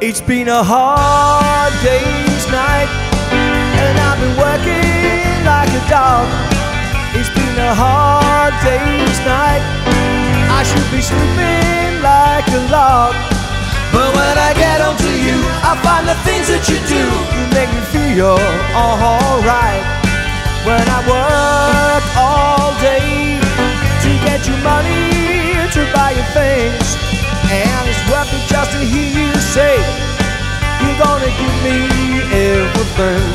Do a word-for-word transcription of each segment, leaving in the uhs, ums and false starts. It's been a hard day's night, and I've been working like a dog. It's been a hard day's night, I should be sleeping like a log. But when I get onto you, I find the things that you do, you make me feel alright. When I work all day to get you money to buy your things, and it's worth it just to hear you say you're gonna give me everything.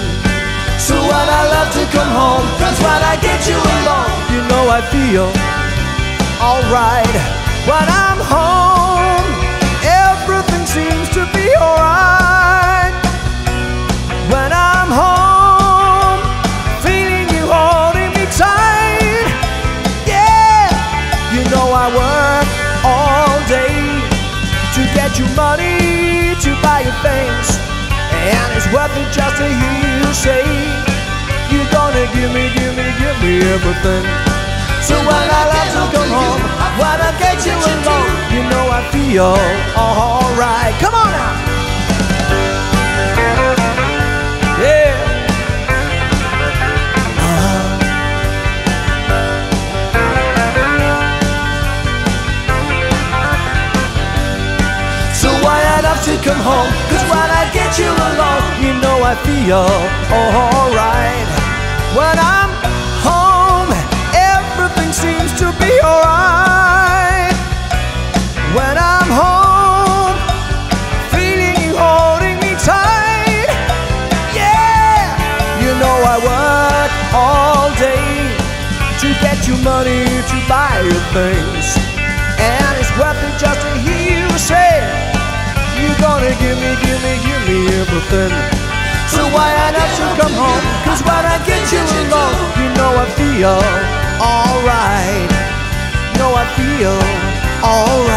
So when I love to come home, that's when I get you alone. You know I feel alright when I'm home. Everything seems to be alright when I'm home, feeling you holding me tight. Yeah, you know I work all day to get you money to buy your things, and it's worth it just to hear you say you're gonna give me, give me, give me everything. So when I love to come home, when I get you alone, you know I feel alright. Come on now. To come home, cause when I get you alone, you know I feel alright. When I'm home, everything seems to be alright. When I'm home, feeling you holding me tight. Yeah, you know I work all day to get you money to buy your things, and it's worth it just to hear you say you're gonna give me, give me, give me everything. So why not you come home? Cause when I get you alone, you know I feel alright. You know I feel alright.